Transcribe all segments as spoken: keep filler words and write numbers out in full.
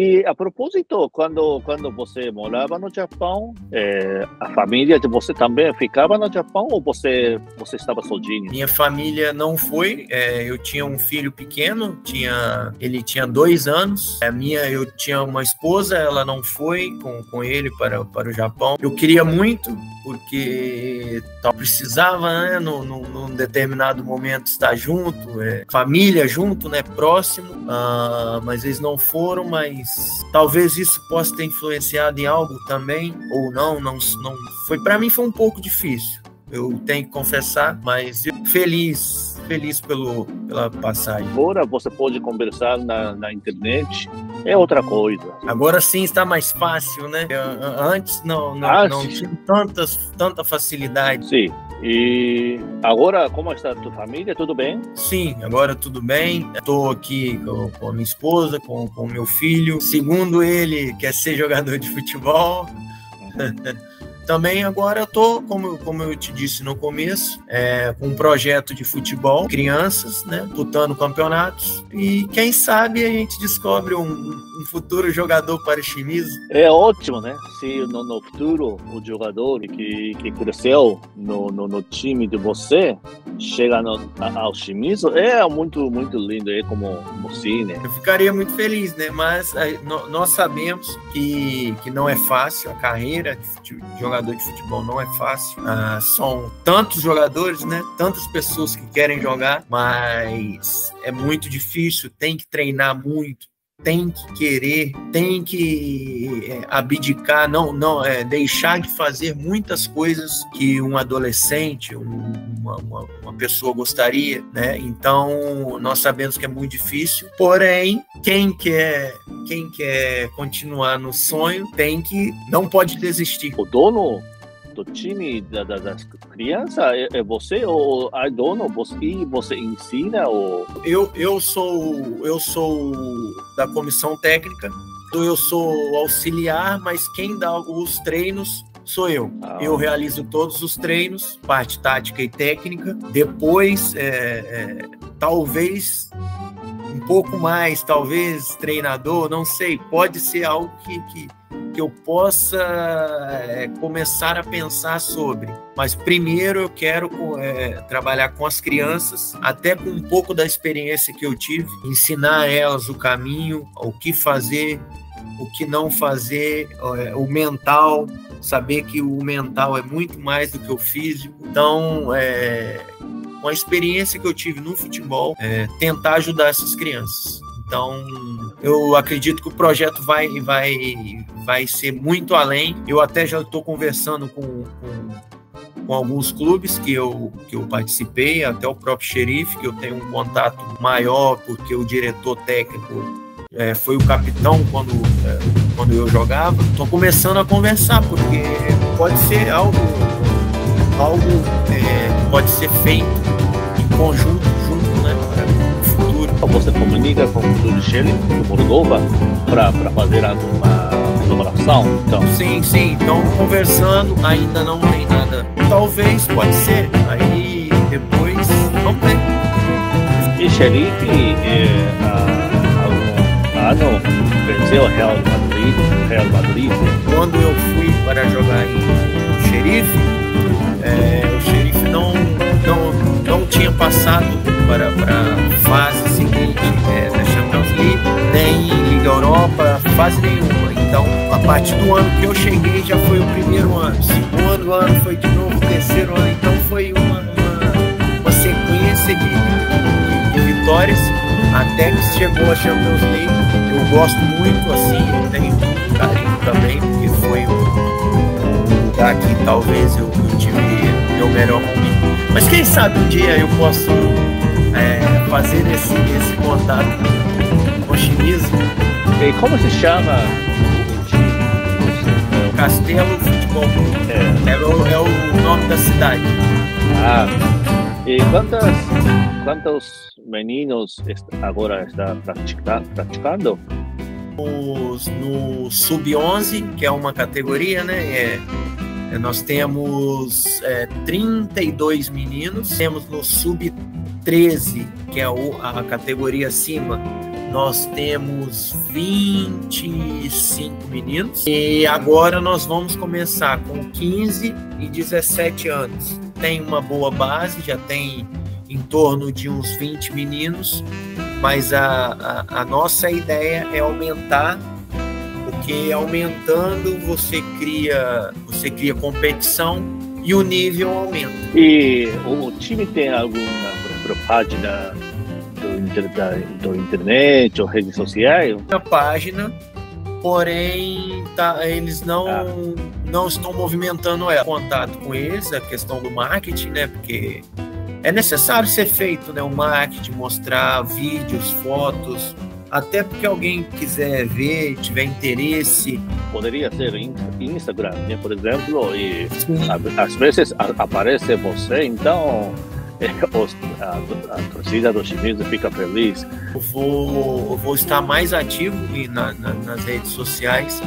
E a propósito, quando, quando você morava no Japão, é, a família de você também ficava no Japão ou você, você estava sozinho? Minha família não foi, é, eu tinha um filho pequeno, tinha, ele tinha dois anos, a minha, eu tinha uma esposa, ela não foi com, com ele para, para o Japão. Eu queria muito, porque tal, precisava, né, num, num determinado momento estar junto, é, família junto, né, próximo, uh, mas eles não foram, mas talvez isso possa ter influenciado em algo também, ou não, não, não. Foi, para mim foi um pouco difícil, eu tenho que confessar, mas eu feliz, feliz pelo, pela passagem. Agora você pode conversar na, na internet, é outra coisa. Agora sim está mais fácil, né? Antes não, não, ah, não tinha tantas, tanta facilidade. Sim. E agora, como está a tua família? Tudo bem? Sim, agora tudo bem. Estou aqui com a minha esposa, com o meu filho. Segundo ele, quer ser jogador de futebol. Também agora eu estou, como, como eu te disse no começo, é, com um projeto de futebol, crianças, né, disputando campeonatos. E quem sabe a gente descobre um, um futuro jogador para o Shimizu. É ótimo, né? Se no, no futuro o jogador que, que cresceu no, no, no time de você chega no, ao Shimizu, é muito, muito lindo, é como, como cine. Eu ficaria muito feliz, né? Mas aí, no, nós sabemos que, que não é fácil a carreira de jogador. Jogador de futebol não é fácil, ah, são tantos jogadores, né? Tantas pessoas que querem jogar, mas é muito difícil, tem que treinar muito, tem que querer, tem que é, abdicar, não, não, é, deixar de fazer muitas coisas que um adolescente, um, uma, uma, uma pessoa gostaria, né? Então, nós sabemos que é muito difícil, porém, quem quer, quem quer continuar no sonho, tem que, não pode desistir. O dono do time da, da, das crianças é, é você ou é dono? Você, você ensina? Ou... Eu, eu, sou, eu sou da comissão técnica, eu sou auxiliar, mas quem dá os treinos sou eu. Ah. Eu realizo todos os treinos, parte tática e técnica, depois é, é, talvez... um pouco mais, talvez, treinador, não sei, pode ser algo que, que, que eu possa é, começar a pensar sobre. Mas primeiro eu quero é, trabalhar com as crianças, até com um pouco da experiência que eu tive, ensinar elas o caminho, o que fazer, o que não fazer, é, o mental, saber que o mental é muito mais do que o físico. Então, é... com a experiência que eu tive no futebol, é, tentar ajudar essas crianças. Então, eu acredito que o projeto vai, vai, vai ser muito além. Eu até já estou conversando com, com, com alguns clubes que eu, que eu participei, até o próprio Xerife, que eu tenho um contato maior, porque o diretor técnico é, foi o capitão quando, é, quando eu jogava. Estou começando a conversar, porque pode ser algo... algo é, pode ser feito em conjunto, junto, né, para o futuro. Você comunica com o futuro Chile, com Moldova, para fazer alguma colaboração? Então. Sim, sim. Então, conversando, ainda não tem nada. Talvez, pode ser. Aí, depois, não tem. E Xerife, é, há algum ano, venceu o Real Madrid, Real Madrid. Quando eu fui para jogar em Xerife, É, o Xerife não, não, não tinha passado para a fase seguinte é, da Champions League, nem Liga Europa, fase nenhuma. Então, a partir do ano que eu cheguei já foi o primeiro ano, o segundo ano foi de novo, o terceiro ano. Então, foi uma, uma, uma sequência de, de, de vitórias até que chegou a Champions League. Eu gosto muito, assim, eu tenho um carinho também, porque foi um lugar que talvez eu, eu tive meu melhor momento. Mas quem sabe um dia eu posso é, fazer esse, esse contato com o Shimizu. E como se chama o time? Castelo Futebol Clube. É. É, é, é o nome da cidade. Ah, e quantas, quantos meninos agora está pratica, praticando? Os, no sub onze, que é uma categoria, né? É, nós temos é, trinta e dois meninos, temos no sub treze, que é a categoria acima, nós temos vinte e cinco meninos e agora nós vamos começar com quinze e dezessete anos. Tem uma boa base, já tem em torno de uns vinte meninos, mas a, a, a nossa ideia é aumentar, porque aumentando você cria, você cria competição e o nível aumenta. E o time tem alguma página do, inter, da, do internet ou redes sociais? A página, porém tá, eles não, ah. não estão movimentando ela. Contato com eles, a questão do marketing, né? Porque é necessário ser feito, né, o marketing, mostrar vídeos, fotos, até porque alguém quiser ver, tiver interesse. Poderia ser Instagram, né, por exemplo, e às vezes aparece você, então a, a, a torcida do Shimizu fica feliz. Eu vou, eu vou estar mais ativo na, na, nas redes sociais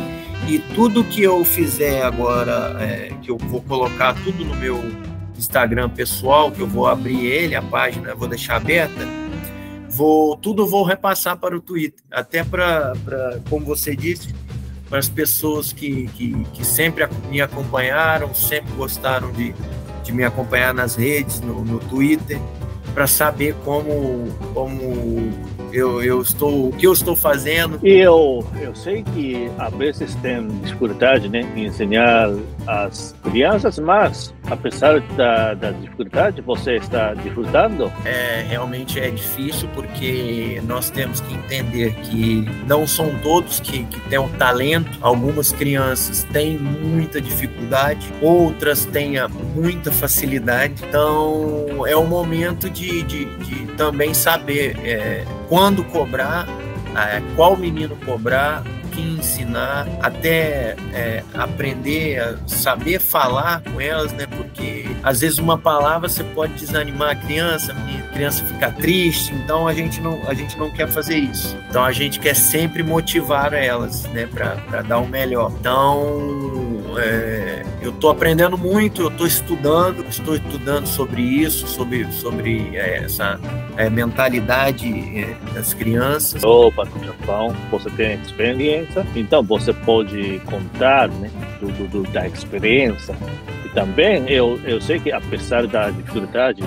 e tudo que eu fizer agora, é, que eu vou colocar tudo no meu Instagram pessoal, que eu vou abrir ele, a página, vou deixar aberta, vou, tudo vou repassar para o Twitter, até para, como você disse, para as pessoas que, que, que sempre me acompanharam, sempre gostaram de, de me acompanhar nas redes, no, no Twitter, para saber como, como eu, eu estou, o que eu estou fazendo. Eu, eu sei que às vezes tem dificuldade, né, em ensinar as crianças, mas apesar da, da dificuldade, você está dificultando? É, realmente é difícil, porque nós temos que entender que não são todos que, que têm o talento. Algumas crianças têm muita dificuldade, outras têm muita facilidade. Então é o momento de, de, de também saber é, quando cobrar, é, qual menino cobrar, que ensinar, até é, aprender a saber falar com elas, né? Porque às vezes uma palavra você pode desanimar a criança, a criança fica triste, então a gente não, a gente não quer fazer isso. Então a gente quer sempre motivar elas, né, para dar o melhor. Então é, eu estou aprendendo muito, eu estou estudando, estou estudando sobre isso, sobre, sobre é, essa é, mentalidade é, das crianças. Opa, no Japão, você tem experiência, então você pode contar, né, do, do, da experiência. E também eu, eu sei que apesar da dificuldade,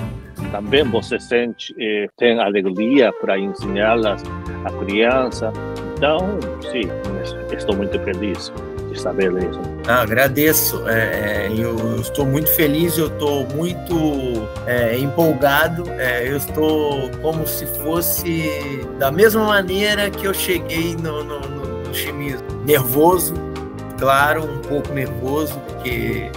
também você sente, eh, tem alegria para ensiná-las a criança. Então, sim, estou muito feliz de saber isso. Ah, agradeço. É, eu, eu estou muito feliz, eu estou muito é, empolgado. É, eu estou como se fosse da mesma maneira que eu cheguei no, no, no Shimizu. Nervoso, claro, um pouco nervoso, porque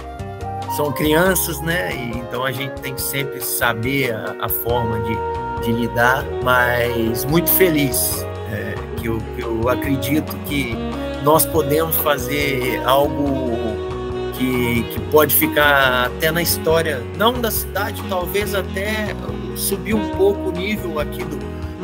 são crianças, né? E então a gente tem que sempre saber a, a forma de, de lidar, mas muito feliz, é, que eu, eu acredito que nós podemos fazer algo que, que pode ficar até na história, não da cidade, talvez até subir um pouco o nível aqui do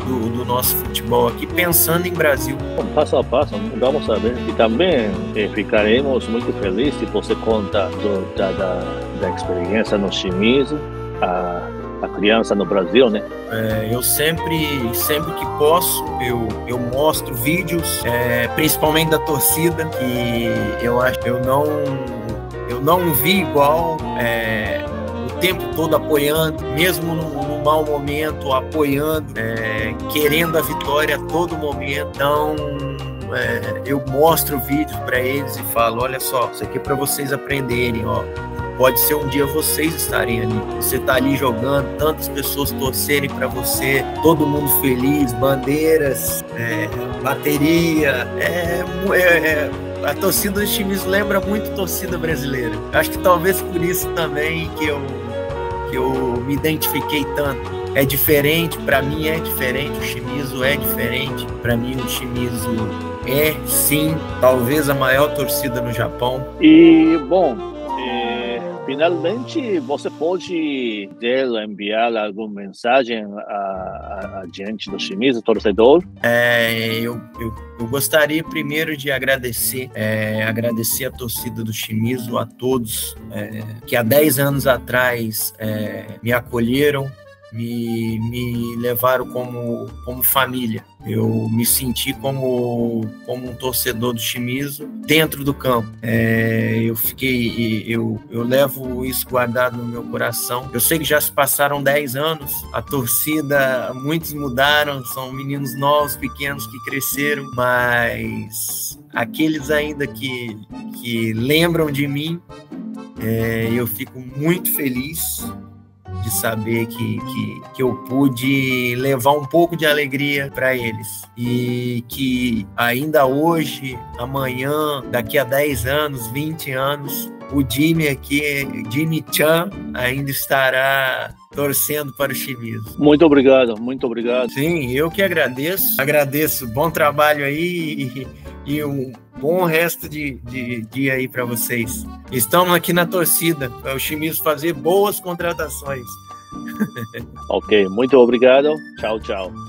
Do, do nosso futebol aqui, pensando em Brasil. Passo a passo, vamos saber. E também eh, ficaremos muito felizes se você conta do, da, da, da experiência no Shimizu, a, a criança no Brasil, né? É, eu sempre, sempre que posso, eu, eu mostro vídeos, é, principalmente da torcida, que eu acho que eu não, eu não vi igual, é, o tempo todo apoiando, mesmo no mau momento, apoiando, é, querendo a vitória a todo momento. Então é, eu mostro vídeos para eles e falo, olha só, isso aqui é para vocês aprenderem, ó. Pode ser um dia vocês estarem ali, você tá ali jogando, tantas pessoas torcerem para você, todo mundo feliz, bandeiras, é, bateria, é, é, é, a torcida dos times lembra muito a torcida brasileira. Acho que talvez por isso também que eu que eu me identifiquei tanto. É diferente, para mim é diferente, o Shimizu é diferente, para mim o Shimizu é, sim, talvez a maior torcida no Japão. E, bom, é, finalmente você pode enviar alguma mensagem a, a, a gente do Shimizu, torcedor? É, eu, eu, eu gostaria primeiro de agradecer, é, agradecer a torcida do Shimizu, a todos é, que há dez anos atrás é, me acolheram, me, me levaram como, como família. Eu me senti como, como um torcedor do Shimizu dentro do campo. É, eu fiquei, eu, eu levo isso guardado no meu coração. Eu sei que já se passaram dez anos, a torcida, muitos mudaram, são meninos novos, pequenos que cresceram, mas aqueles ainda que, que lembram de mim, é, eu fico muito feliz de saber que, que, que eu pude levar um pouco de alegria para eles. E que ainda hoje, amanhã, daqui a dez anos, vinte anos, o Jimmy aqui, Jimmy Chan, ainda estará torcendo para o Shimizu. Muito obrigado, muito obrigado. Sim, eu que agradeço. Agradeço, bom trabalho aí e, e um bom resto de dia aí para vocês. Estamos aqui na torcida para o Shimizu fazer boas contratações. Ok, muito obrigado. Tchau, tchau.